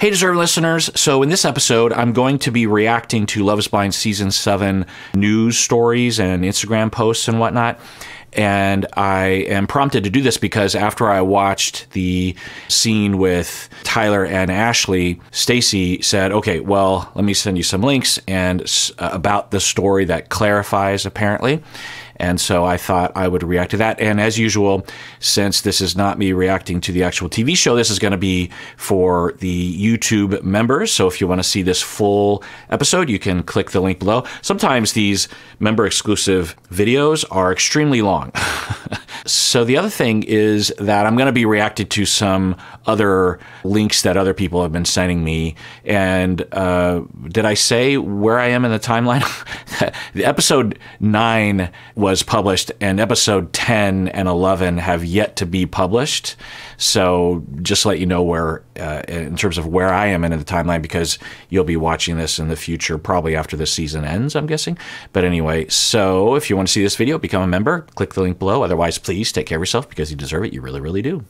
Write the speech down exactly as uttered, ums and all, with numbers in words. Hey, deserving listeners. So in this episode, I'm going to be reacting to Love Is Blind Season seven news stories and Instagram posts and whatnot. And I am prompted to do this because after I watched the scene with Tyler and Ashley, Stacy said, okay, well, let me send you some links and uh, about the story that clarifies, apparently. And so I thought I would react to that. And as usual, since this is not me reacting to the actual T V show, this is going to be for the YouTube members. So if you want to see this full episode, you can click the link below. Sometimes these member-exclusive videos are extremely long. So the other thing is that I'm going to be reacting to some other links that other people have been sending me. And uh, did I say where I am in the timeline? The episode nine was published, and episode ten and eleven have yet to be published. So just to let you know where, uh, in terms of where I am in the timeline, because you'll be watching this in the future, probably after the season ends, I'm guessing. But anyway, so if you want to see this video, become a member, click the link below. Otherwise, please take care of yourself because you deserve it. You really, really do.